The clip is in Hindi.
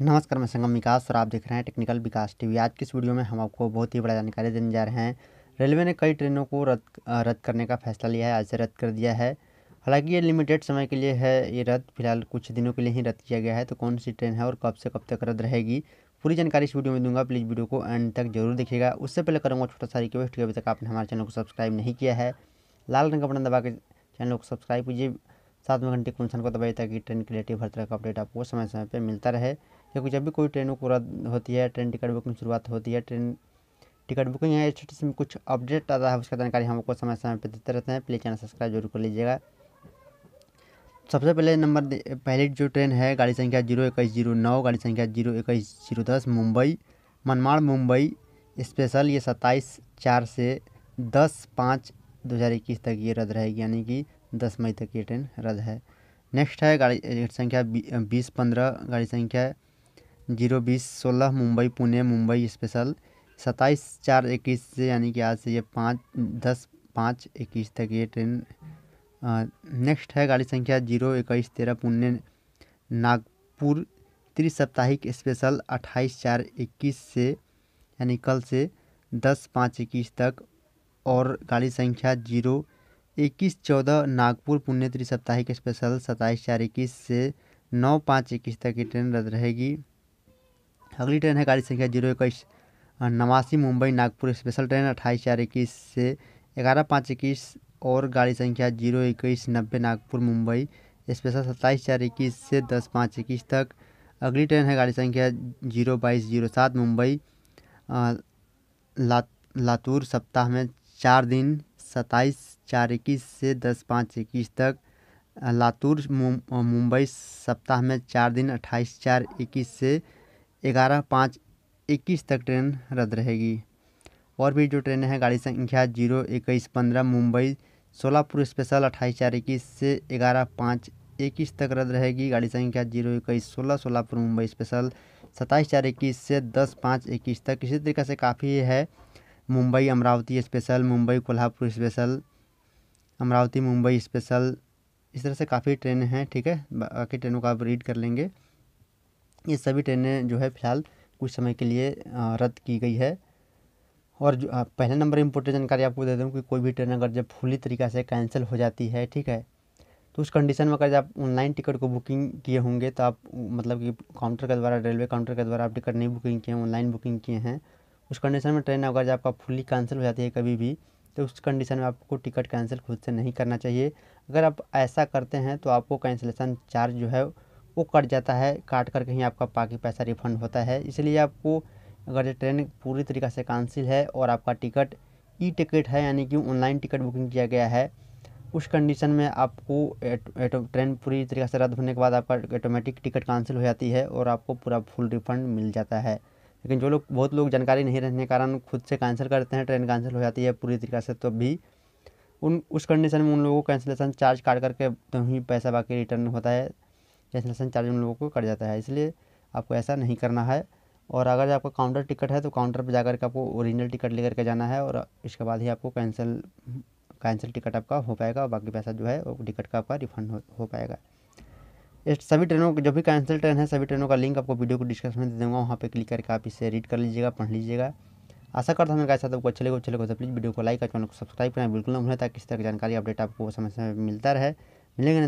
नमस्कार, मैं संगम विकास और आप देख रहे हैं टेक्निकल विकास टीवी। आज की इस वीडियो में हम आपको बहुत ही बड़ा जानकारी देने जा रहे हैं। रेलवे ने कई ट्रेनों को रद्द करने का फैसला लिया है, आज से रद्द कर दिया है। हालांकि ये लिमिटेड समय के लिए है, ये रद्द फिलहाल कुछ दिनों के लिए ही रद्द किया गया है। तो कौन सी ट्रेन है और कब से कब तक रद्द रहेगी, पूरी जानकारी इस वीडियो में दूंगा। प्लीज़ वीडियो को एंड तक जरूर देखिएगा। उससे पहले करूँगा छोटा सा रिक्वेस्ट कि अभी तक आपने हमारे चैनल को सब्सक्राइब नहीं किया है, लाल रंग का बटन दबा के चैनल को सब्सक्राइब कीजिए, साथ में घंटे के निशान को दबाइए ताकि ट्रेन के रिलेटेड हर तरह का अपडेट आपको समय समय पर मिलता रहे। क्योंकि जब भी कोई ट्रेनों को रद्द होती है, ट्रेन टिकट बुकिंग शुरुआत होती है, ट्रेन टिकट बुकिंग है स्टेटस में कुछ अपडेट आता है, उसका जानकारी हम आपको समय समय पर देते रहते हैं। प्लीज़ चैनल सब्सक्राइब जरूर कर लीजिएगा। सबसे पहले पहली जो ट्रेन है, गाड़ी संख्या 02109, गाड़ी संख्या 02110, मुंबई मनमाड़ मुंबई स्पेशल, ये 27/4 से 10/5/2021 तक ये रद्द रहेगी, यानी कि 10 मई तक ये ट्रेन रद्द है। नेक्स्ट है गाड़ी संख्या 2015, गाड़ी संख्या 02016, मुंबई पुणे मुंबई स्पेशल, 27/4/21 से, यानी कि आज से ये 10/5/21 तक ये ट्रेन। नेक्स्ट है गाड़ी संख्या 02113, पुणे नागपुर त्रिसप्ताहिक स्पेशल, 28/4/21 से, यानी कल से 10/5/21 तक। और गाड़ी संख्या 02114, नागपुर पुणे त्रिसप्ताहिक स्पेशल, 27/4/21 से 9/5/21 तक ये ट्रेन रद्द रहेगी। अगली ट्रेन है गाड़ी संख्या 02189, मुंबई नागपुर स्पेशल ट्रेन, 28/4/21 से 11/5/21। और गाड़ी संख्या 02190, नागपुर मुंबई स्पेशल, 27/4/21 से 10/5/21 तक। अगली ट्रेन है गाड़ी संख्या 02207, मुंबई लातूर सप्ताह में 4 दिन, 27/4/21 से 10/5/21 तक। लातूर मुंबई सप्ताह में 4 दिन, 28/4/21 से 11/5/21 तक ट्रेन रद्द रहेगी। और भी जो ट्रेनें हैं, गाड़ी संख्या 02115, मुंबई सोलापुर स्पेशल, 28/4/21 से 11/5/21 तक रद्द रहेगी। गाड़ी संख्या 02116, सोलापुर मुंबई स्पेशल, 27/4/21 से 10/5/21 तक। इसी तरीके से काफ़ी है। Mumbai Amravati special, Mumbai Kolhapur special, Amravati Mumbai special, इस तरह से काफ़ी ट्रेनें हैं। ठीक है, बाकी ट्रेनों का आप रीड कर लेंगे। ये सभी ट्रेनें जो है फिलहाल कुछ समय के लिए रद्द की गई है। और जो पहले नंबर इम्पोर्टेंट जानकारी आपको दे दूँ कि कोई भी ट्रेन अगर जब फुली तरीक़े से कैंसिल हो जाती है, ठीक है, तो उस कंडीशन में अगर आप ऑनलाइन टिकट को बुकिंग किए होंगे, तो आप मतलब कि काउंटर के द्वारा, रेलवे काउंटर के द्वारा आप टिकट नहीं बुकिंग किए हैं, ऑनलाइन बुकिंग किए हैं, उस कंडीशन में ट्रेन अगर आपका फुली कैंसिल हो जाती है कभी भी, तो उस कंडीशन में आपको टिकट कैंसिल खुद से नहीं करना चाहिए। अगर आप ऐसा करते हैं तो आपको कैंसिलेशन चार्ज जो है वो कट जाता है, काट कर कहीं आपका बाकी पैसा रिफंड होता है। इसलिए आपको अगर ये ट्रेन पूरी तरीक़े से कैंसिल है और आपका टिकट ई टिकट है, यानी कि ऑनलाइन टिकट बुकिंग किया गया है, उस कंडीशन में आपको ट्रेन पूरी तरीक़े से रद्द होने के बाद आपका ऑटोमेटिक टिकट कैंसिल हो जाती है और आपको पूरा फुल रिफंड मिल जाता है। लेकिन जो लोग बहुत लोग जानकारी नहीं रहने के कारण खुद से कैंसिल करते हैं, ट्रेन कैंसिल हो जाती है पूरी तरीक़े से, तो भी उस कंडीशन में उन लोगों को कैंसिलेशन चार्ज काट करके तो ही पैसा बाकी रिटर्न होता है, कैंसिलेशन चार्ज उन लोगों को कट जाता है। इसलिए आपको ऐसा नहीं करना है। और अगर आपका काउंटर टिकट है तो काउंटर पर जाकर के आपको ओरिजिनल टिकट लेकर के जाना है, और इसके बाद ही आपको कैंसिल टिकट आपका हो पाएगा और बाकी पैसा जो है वो टिकट का आपका रिफंड हो पाएगा। सभी ट्रेनों जो भी कैंसिल ट्रेन है, सभी ट्रेनों का लिंक आपको वीडियो को डिस्क्रिप्शन में दे दूँगा, वहाँ पे क्लिक करके आप इसे रीड कर लीजिएगा, पढ़ लीजिएगा। आशा करता हूँ मेरे साथ आपको अच्छे लगो। तो प्लीज़ वीडियो को लाइक और चैनल को सब्सक्राइब करना बिल्कुल ना भूलें, ताकि इस तरह की जानकारी अपडेट आपको समय समय मिलता रहे। मिलेंगे।